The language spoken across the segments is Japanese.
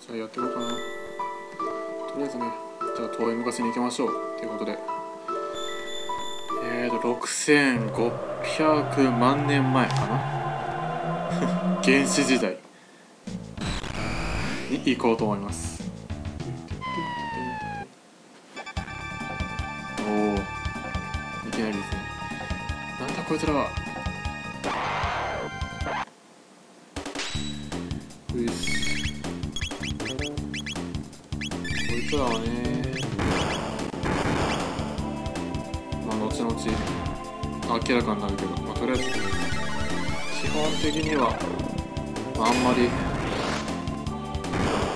じゃあやっていこうかな。とりあえずね、じゃあ遠い昔に行きましょうということで、6500万年前かな原始時代に行こうと思います。おお、いきなりですね。なんだこいつらは。うっす、こいつらはね、まあ後々明らかになるけど、まあとりあえず基本的には、まあ、あんまり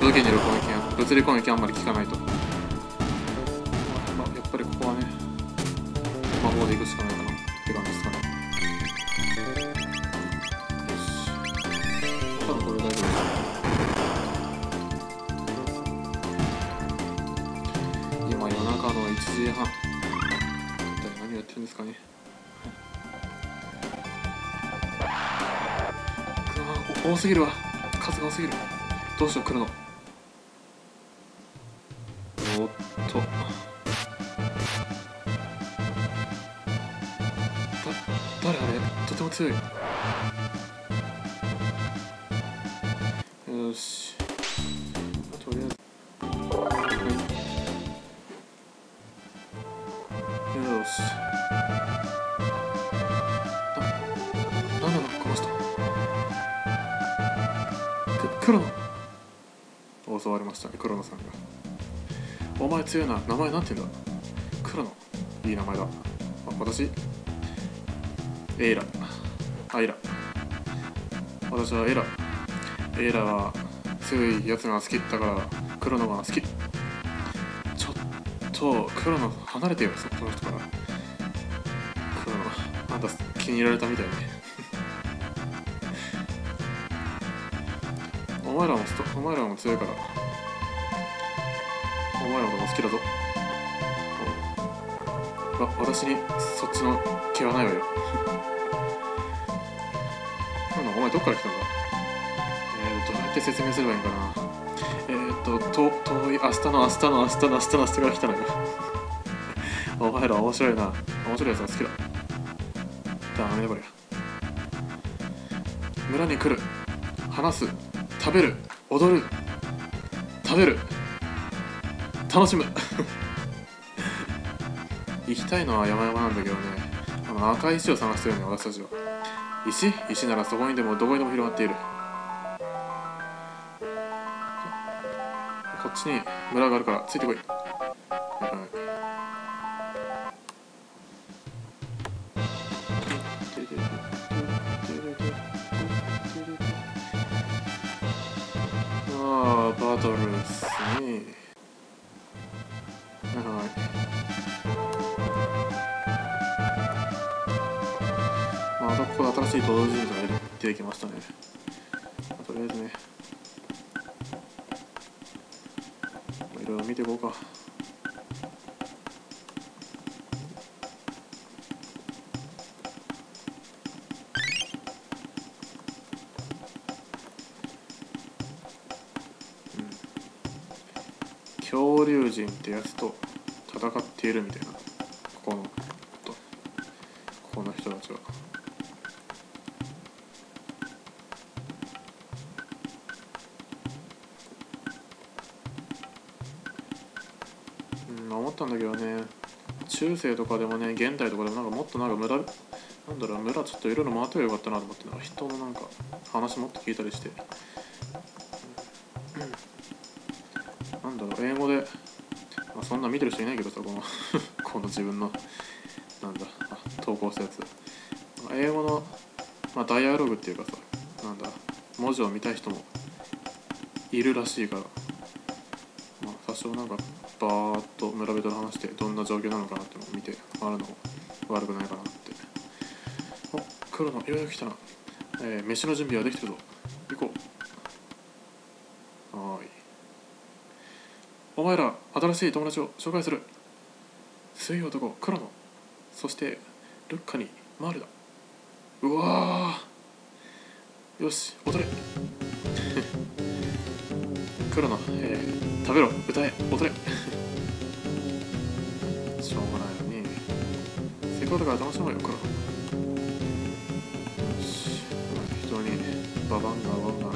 武器による物理攻撃はあんまり効かないと。魔法で行くしかないかなって感じですかね。よし、多分これ大丈夫です。今夜中の1時半、一体何をやってるんですかね。多すぎるわ、数が多すぎる。どうしよう、来るの。おっと、誰あれ、とても強い。よし、とりあえず、はい、よし、何なのこの人。黒野、襲われましたね、黒野さんが。お前強いな、名前なんて言うんだ。黒野、いい名前だ。あ、私エイラ、私はエイラは強いやつが好きだから黒野が好き。ちょっと黒野離れてよ、その人から。黒野、あんた気に入られたみたいねお前らも強いから、お前らも好きだぞ。私にそっちの気はないわよなんだお前、どっから来たんだ。どうやって説明すればいいんかな。遠い明日から来たのよお前ら面白いな、面白いやつが好きだ。ダメだこりゃ。村に来る、話す、食べる、踊る、楽しむ行きたいのは山々なんだけどね、あの赤い石を探してるね、私たちは。石ならそこにでもどこにでも広がっている。こっちに村があるからついてこい。ああ、バトルですね。ここで新しい登場人物が出てきましたね。とりあえずね、いろいろ見ていこうか。恐竜人ってやつと戦っているみたいな、この人たちは。思ったんだけどね、中世とかでもね、現代とかでもなんかもっとなんか村ちょっといろいろ回ってればよかったなと思って、なんか人のなんか話もっと聞いたりして、英語で、まあ、そんな見てる人いないけどさ、この自分の投稿したやつ、英語の、まあ、ダイアログっていうかさ、文字を見たい人もいるらしいから、まあ、多少なんかバーッと村人の話してどんな状況なのかなってのを見てあるのも悪くないかなって。お、黒のようやく来たな。飯の準備はできてるぞ、行こう。はーい、お前ら新しい友達を紹介する。水曜男黒の、そしてルッカにマールだ。うわー、よし踊れ黒の、食べろ、歌え、踊れしょうがないのにせっかくだから楽しもうよ、黒の。非常にババンガバンガ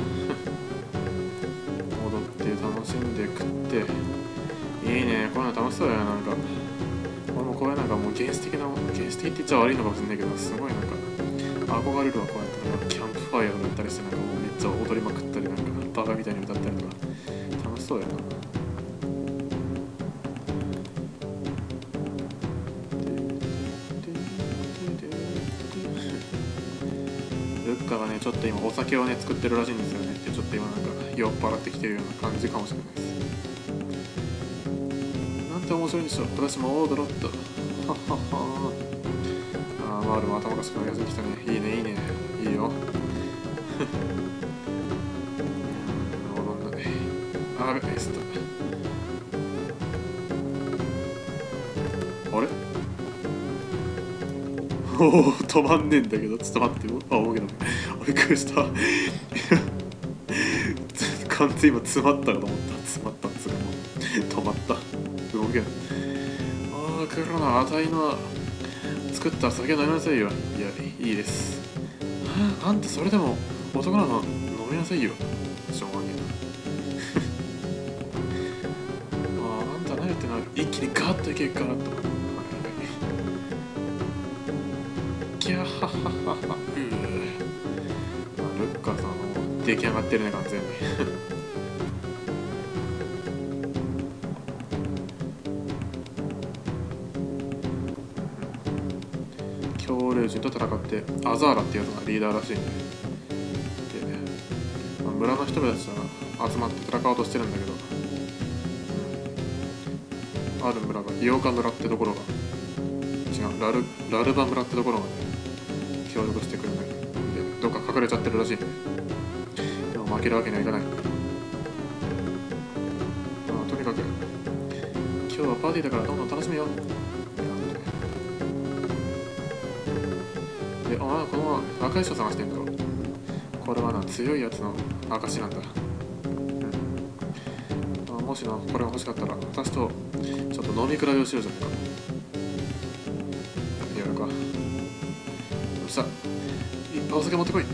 踊って楽しんで食っていいね、こういうの楽しそうだよ。なんか俺もこういうなんかもう原始的って言っちゃ悪いのかもしれないけど、すごいなんか憧れるわ。こうやってキャンプファイヤーだったりしてなんかもうめっちゃ踊りまくったりなんかバカみたいに歌ったりとか楽しそうやな。ルッカがねちょっと今お酒をね作ってるらしいんですよね。でちょっと今なんか酔っ払ってきてるような感じかもしれないです。なんて面白いんでしょう、私も踊ろっとああまあでも頭がしくなりやすい人ね。いいねいいねいいよあれおお止まんねえんだけど、ちょっと待ってよ。あ、大げなびっくりした完全今詰まったかと思った。詰まったっつうか止まった動けない。ああ黒のあたいの作った酒飲みなさいよ。いやいいです。あんたそれでも男なの飲みなさいよ。しょうがねえな。一気にガーッといけるからと。キャッハッハッハッハッ。ルッカさんも出来上がってるね完全に恐竜人と戦ってアザーラっていうやつがリーダーらしいね。で、まあ、村の人たちが集まって戦おうとしてるんだけど、ある村がイオカ村ってところがラルバ村ってところがね協力してくれないでどっか隠れちゃってるらしいね。でも負けるわけにはいかない。まあとにかく今日はパーティーだからどんどん楽しめよ。で、ああこの赤い人探してんだろ。これはな強いやつの証なんだ。もしなこれが欲しかったら私とちょっと飲み比べをしようじゃないか。やるか。さあいっぱいお酒持ってこい。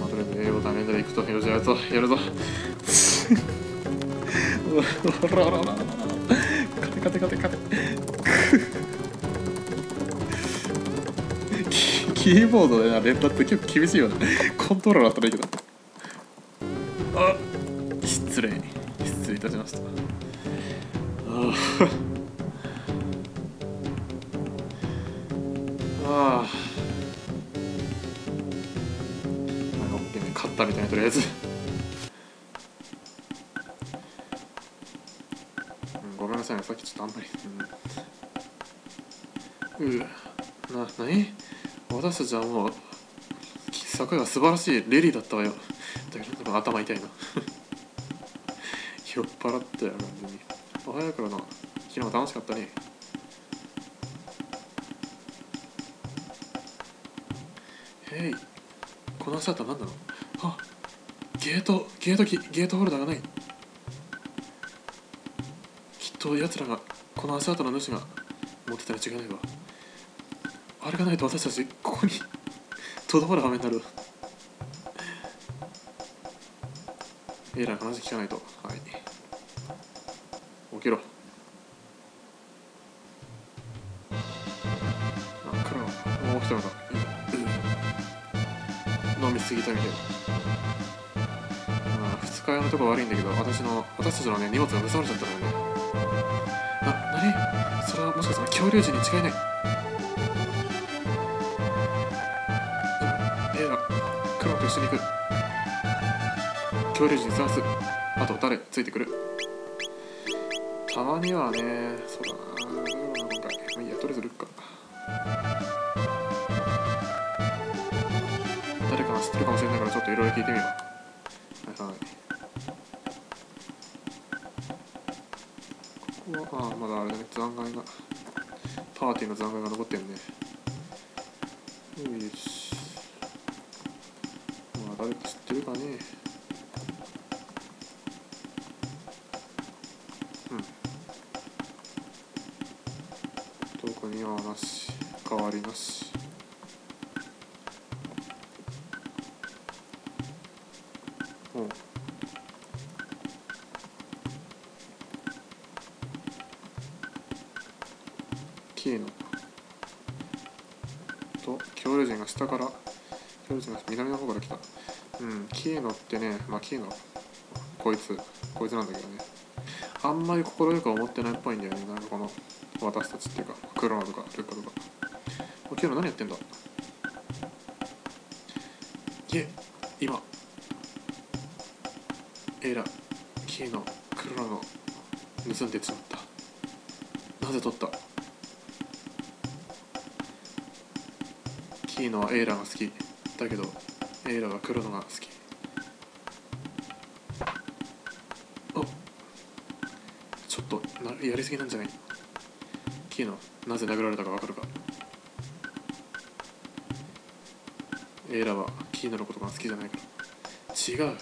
まあとりあえず英語大変だら行くとよしやるぞやるぞおらおらおら勝て勝て勝て勝てキーボードでな連打って結構厳しいよねコントローラーだったらいいけど。あ失礼いたしました。ああOKね、勝ったみたいな。とりあえずごめんなさいね、さっきちょっとあんまり何私たちはもう昨夜は素晴らしいレディーだったわよ。だけど頭痛いな酔っ払ったよ完全に。おはようからな、昨日楽しかったね。へいこの足跡は何なの。あゲートホルダーがない。きっとやつらがこの足跡の主が持ってたら違いないわ。あれがないと私たちここにとどまる羽目になる。えらい話聞かないと。はい起きろ。あ黒のもう一人が飲みすぎたみたいな。二日酔いのとこ悪いんだけど私たちのね荷物が盗まれちゃったのよね。なにそれはもしかしたら恐竜人に違いない。一緒に行く。恐竜人探す。あと誰ついてくる。たまにはねそうだな。今回まあいいやとりあえずルッカ。誰かが知ってるかもしれないからちょっといろいろ聞いてみよう。はいはい。ここはまだあれだね残骸がパーティーの残骸が残ってるね。よし。まあ、ラビット知ってるかね。うん。特にはなし、変わりなし。おう。キーノと恐竜人が下から、恐竜人が南の方から来た。うん、キーノってね、まあキーノ、こいつなんだけどね、あんまり心よく思ってないっぽいんだよね、なんかこの私たちっていうか、クロノとかルッカとか。キーノ何やってんだ。いえ、今エラ、キーノ、クロノ盗んでしまった。なぜ取った。キーノはエイラが好きだけど、エイラはクロノが好き。お、ちょっとやりすぎなんじゃない。キーノ、なぜ殴られたかわかるか。エイラはキーノのことが好きじゃないから。違う、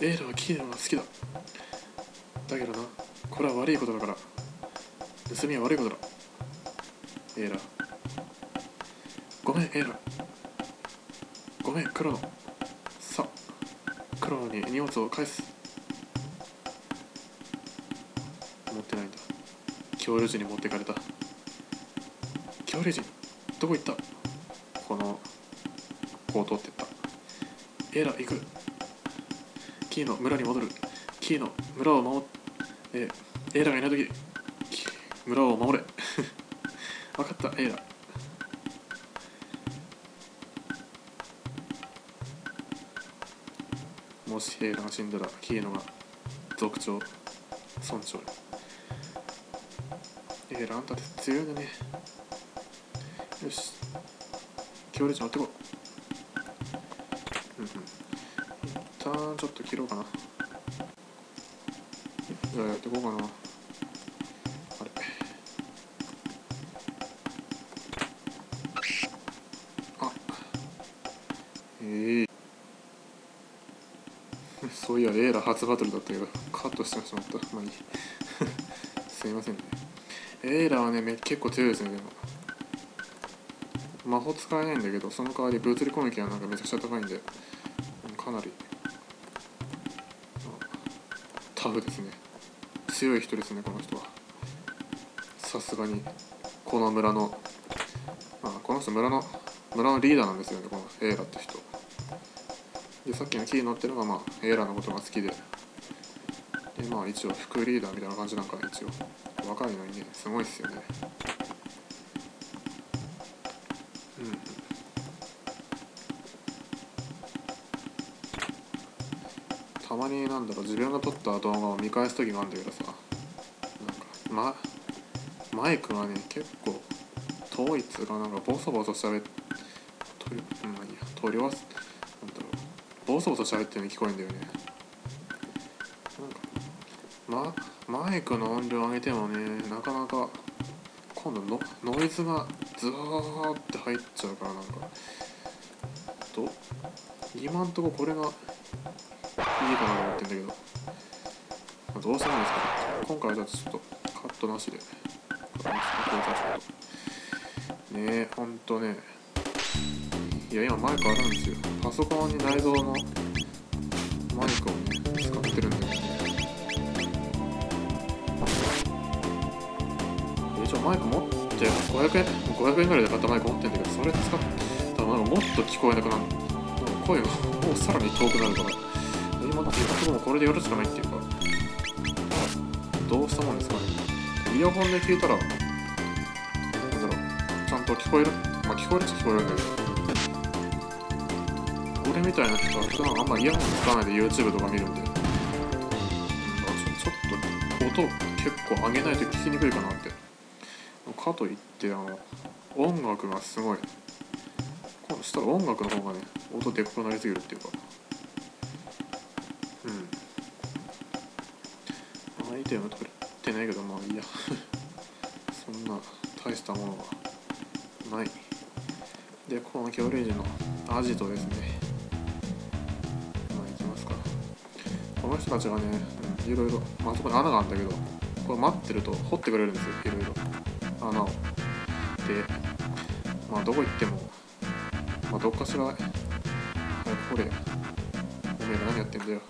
エイラはキーノが好きだ。だけどな、これは悪いことだから。盗みは悪いことだ。エイラ、ごめんエイラ、ごめんクロノ。さあ、クロノに荷物を返す。持ってないんだ。恐竜人に持ってかれた。恐竜人どこ行った。このこう通ってった。エイラ行く。キーノ村に戻る。キーノ村を守っ、エイラがいない時村を守れ。分かったエイラ。もしエイラが死んだら、キーノが族長、村長。エイラあんたって強いんだね。よし、恐竜人持ってこう。一旦ちょっと切ろうかな。じゃあやっていこうかな。あれ、あ、そういや、エイラ初バトルだったけど、カットしてしまった。まあいい。すいませんね。エイラはね、結構強いですね、でも。魔法使えないんだけど、その代わり物理攻撃はなんかめちゃくちゃ高いんで、かなり、タフですね。強い人ですね、この人は。さすがに、この村の、この人村のリーダーなんですよね、このエイラって人。で、さっきのキーノってのが、まあ、エイラのことが好きで、まあ、一応、副リーダーみたいな感じなんかな、一応。若いのにね、すごいっすよね。うん。たまに、なんだろう、自分が撮った動画を見返すときがあるんだけどさ、なんか、マイクがね、結構、遠いっつうか、なんか、ボソボソしゃべって、ボソボソ喋ってるのに聞こえるんだよね。なんか、マイクの音量上げてもね、なかなか今度ノイズがズワーって入っちゃうから、なんか今んとここれがいいかなと思ってんだけど、どうしたんですか。今回はちょっとカットなしで、ねえ、ほんとね。いや、今マイクあるんですよ。パソコンに内蔵のマイクをね、使ってるんですよ。一応マイク持って、500円ぐらいで買ったマイク持ってるんだけど、それ使ったらなんかもっと聞こえなくなる。なんか声がもうさらに遠くなるから、今のところこれでやるしかないっていうか、どうしたもんですかね。イヤホンで聞いたら、なんだろう、ちゃんと聞こえる。まあ聞こえるっちゃ聞こえるんだけど、俺みたいな人は普段あんまイヤホン使わないで YouTube とか見るんで、ちょっと音結構上げないと聞きにくいかなって。かといって、音楽がすごい、こうしたら音楽の方がね、音でっかくなりすぎるっていうか、アイテム取ってないけど、まあいいや。そんな大したものはない。でこの魚類のアジトですね。まあ行きますか。この人たちがねいろいろ、まあそこに穴があるんだけど、これ待ってると掘ってくれるんですよ、いろいろ穴を。でまあどこ行っても、まあ、どっかしら、はい、掘れ。おめえら何やってんだよ。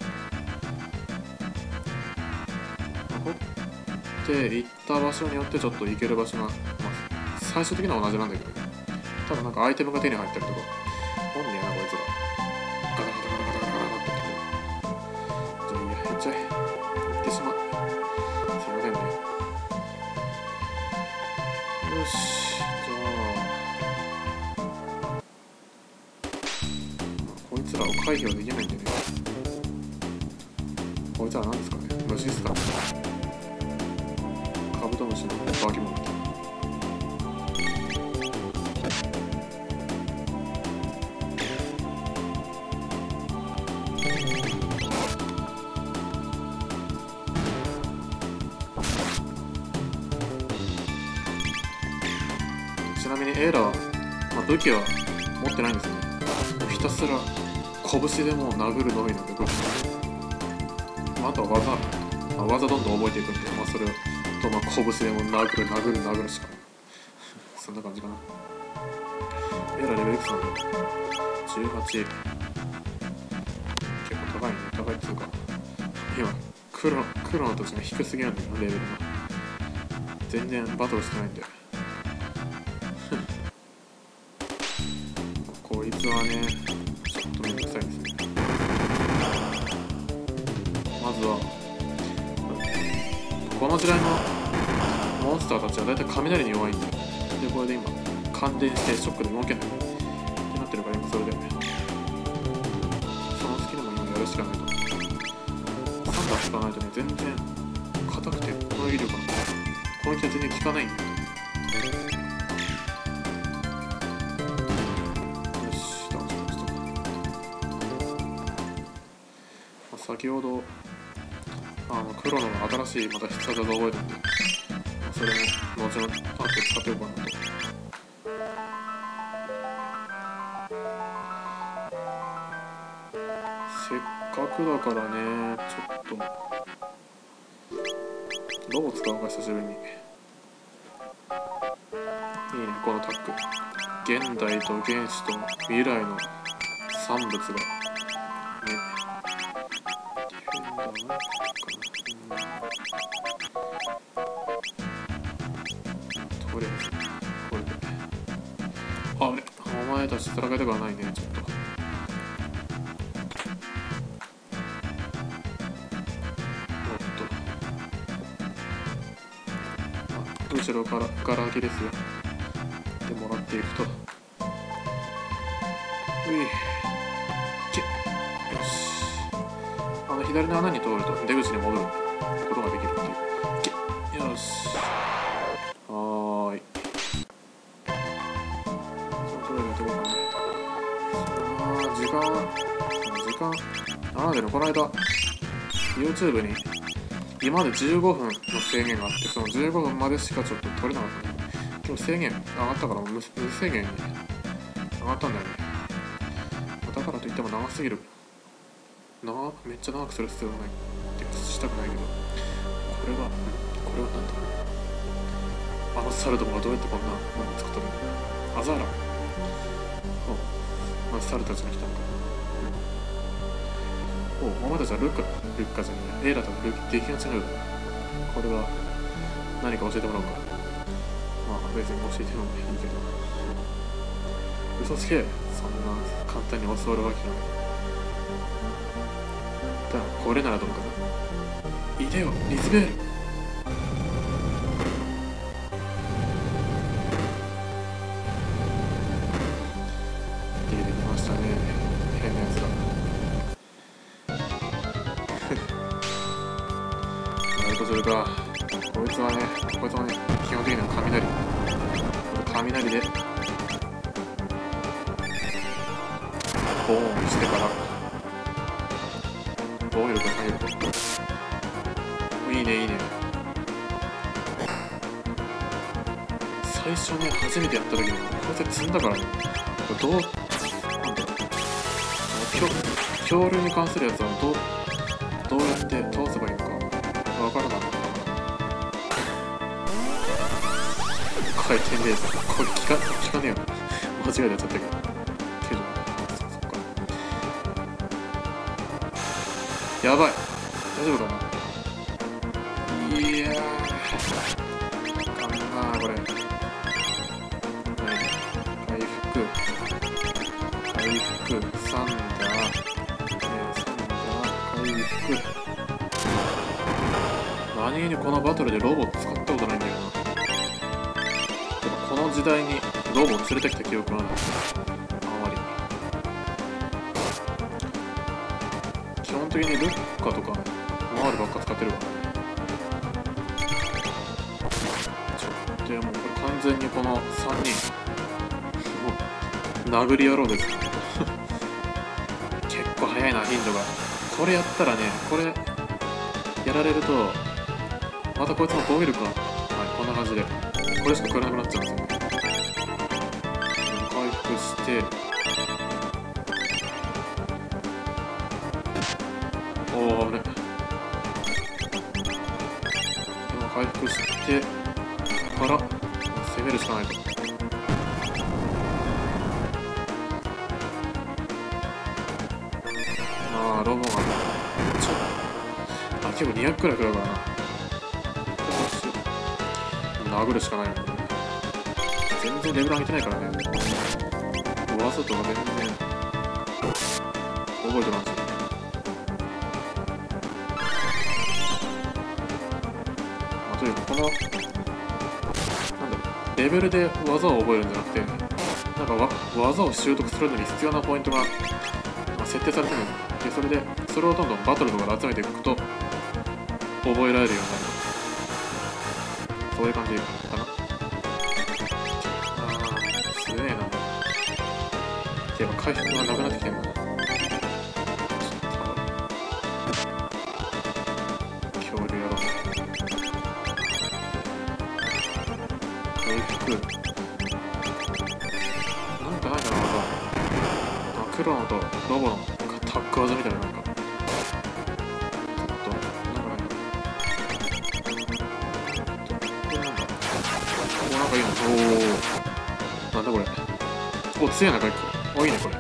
掘って行った場所によってちょっと行ける場所が、まあ、最終的には同じなんだけど、ね、ただなんかアイテムが手に入ったりとか、なんでやなこいつら。ガタガタガタガタガタガタって。じゃあいいや、行っちゃえ。行ってしまう。すいませんね。よし、じゃあこいつらを回避はできないんだけど、こいつらなんですかね、虫ですか、カブトムシの化け物。ちなみにエーラは、まあ、武器は持ってないんですね。もうひたすら拳でもう殴るのみなんで、まあ、あとは技、まあ、技どんどん覚えていくんで、まあ、それとまあ拳でも殴る殴る殴るしかないそんな感じかな。エーラレベル3、18、結構高いね、高いっていうか今黒の土地が低すぎなんだよな、レベルが。全然バトルしてないんだよ。こいつはね、ちょっとめんどくさいですね。まずはこの時代のモンスターたちはだいたい雷に弱いんだよ。でこれで今感電してショックで動けないってなってるから、今それでそのスキルも今やるしかないと。サンダー使わないとね、全然硬くて、この威力がこの機体全然効かないんだよ。先ほど黒の新しいまた必殺技を覚えたんで、それも後々あって使っておこうかなと。せっかくだからね、ちょっとロボ使おうか、久しぶりに。いいね、このタッグ、現代と原始と未来の産物がね。あれ、お前たち戦いたくはないね、ちょっと。おっと、後ろからガラ空きですよ。でもらっていくと、ういチェッ、よし。左の穴に通ると出口に戻ることができるっていう。よし、はーい。時間でね、この間 YouTube に今まで15分の制限があって、その15分までしかちょっと撮れなかったので、今日制限上がったから無制限に上がったんだよね。だからといっても長すぎる、めっちゃ長くする必要はないってしたくないけど、これは何だろう。あの猿どもがどうやってこんなものを作ったのか。アザーラ、まず猿たちが来たのか。お前たちはルッカじゃない、エーラとルッカ出来が違う。これは何か教えてもらおうか。まあ別に教えてもいいけど、嘘つけ、そんな簡単に教わるわけがない。これならどうかな。いでよリズベール。出てきましたね、変なやつだ。なるとするか、こいつはね基本的には雷でボーンしてから防御力下げる。いいね、いいね。最初ね、初めてやった時にこうやって積んだからね、どう恐竜に関するやつはどうやって倒せばいいのかわからなかった回転レーザーこれ効かねえよ間違えちゃったけどそっかやばい大丈夫かないやあかんなこれ回復サンダー何気にこのバトルでロボ使ったことないんだよな。でもこの時代にロボ連れてきた記憶はない。あまり。基本的にルッカとかマールばっか使ってるわ。ちょっともうこれ完全にこの3人もう殴り野郎です。結構早いな頻度が。これやったらね、これやられるとまたこいつの防御力が、はい、こんな感じでこれしか食わなくなっちゃうんですよ。回復しておー、危ね今回復してから攻めるしかないと。ロボがちょっと結構200くらいくらいからな殴るしかないもんね全然レベル上げてないからねわざとは全然覚えてますよまあとにかくこのなんだろうレベルで技を覚えるんじゃなくてなんか技を習得するのに必要なポイントが設定されてるのでそれをどんどんバトルとかで集めていくと覚えられるようになるそういう感じかなあーすげえなやっぱ回復がなくなってきてるな恐竜やろ回復なんかないかなまた黒のとロボのタック技みたいななんかちょっとなんかいいのおおなんだこれお強いな結構おいいねこれ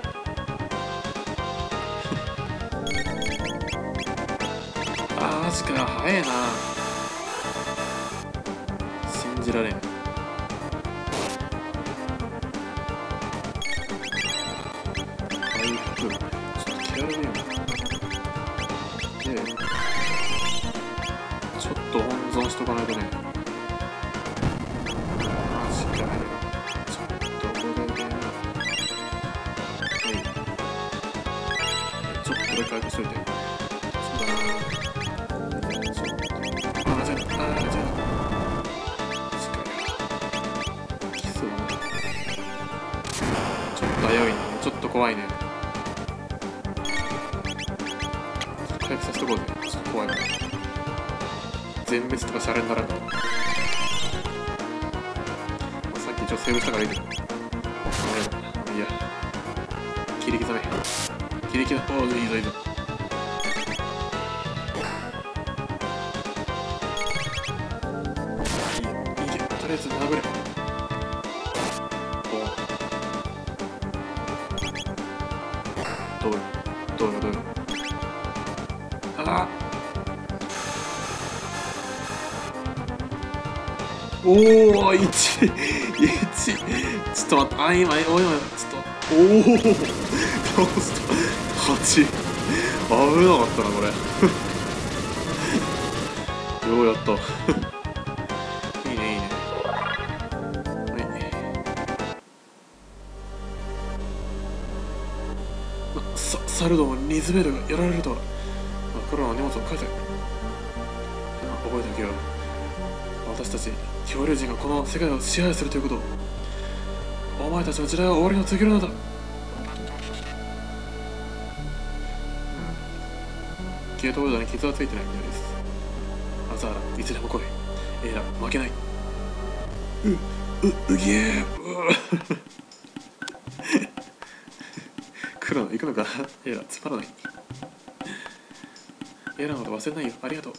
あマジか早いな信じられん怖いね回復させとこうぜちょっと怖いな全滅とかシャレにならんからさっき一応セーブしたからいいけどいや切り刻め切り刻めおおいいぞいいぞいいけとりあえず殴れどういうあおお 1 ちょっと待ってあ今ちょっとおお倒した8危なかったなこれようやったいいねいいねサルドもニズベルがやられるとはこれらの荷物を返せ覚えておけよ私たち恐竜人がこの世界を支配するということお前たちの時代は終わりを告げるのだゲートボードに傷はついてないみたいですアザーラいつでも来いエイラ負けないうぎえ黒の行くのかな。エラーつまらない。エラーのこと忘れないよ。ありがとう。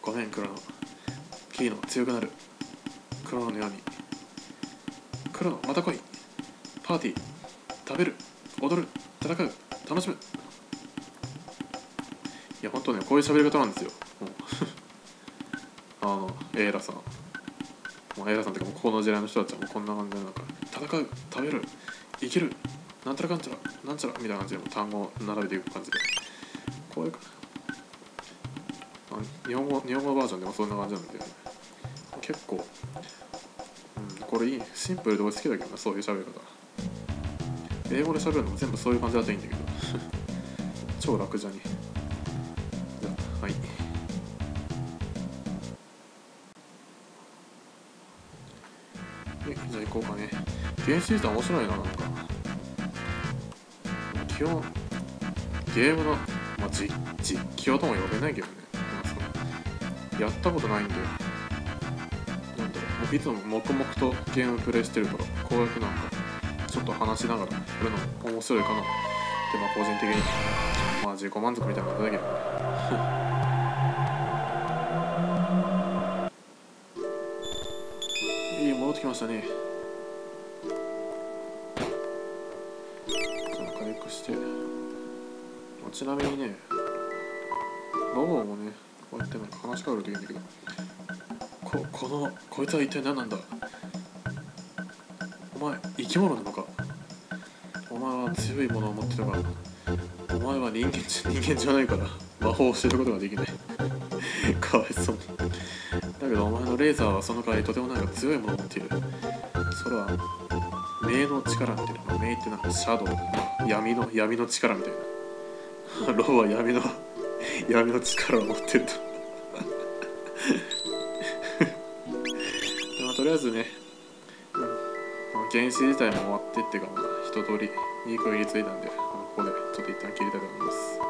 ごめん、黒の。キーの強くなる。黒の悩み。黒のまた来い。パーティー。食べる。踊る。戦う。楽しむ。いや、ほんとね、こういう喋り方なんですよ。もうエラーさん。もうエラーさんってか、この時代の人たちはもうこんな感じなのか。戦う。食べる。生きる。なんちゃらかんちゃら。なんちゃらみたいな感じでも単語を並べていく感じで。こういうか。日本語バージョンでもそんな感じなんで、結構、これいい、シンプルで俺好きだけどな、そういう喋り方。英語で喋るのも全部そういう感じだといいんだけど超楽じゃに。じゃあ、はい、じゃあ行こうかね。原始時代面白いな、なんか基本ゲームの、まあ、実況とも呼べないけどね、やったことないんで、なんだろう、いつも黙々とゲームプレイしてるから、こうやってなんかちょっと話しながらやるのも面白いかなって、まあ個人的に、まあ自己満足みたいなことだけどねいい、戻ってきましたね。じゃあ軽くして、ちなみにね、ロボもね、こうやってなんか話しかけるといいんだけど、こいつは一体何なんだ、お前生き物なのか、お前は強いものを持ってたから、お前は人間じゃないから魔法をしてることができないかわいそうだけど、お前のレーザーはその代わりとてもなんか強いものを持っている。それは冥の力みたいな、冥ってなんかシャドウ、闇の力みたいなローは闇の力を持ってるとまあとりあえずね、原始自体も終わってっていうか、一通りいい区切りついたんで、ここでちょっと一旦切りたいと思います。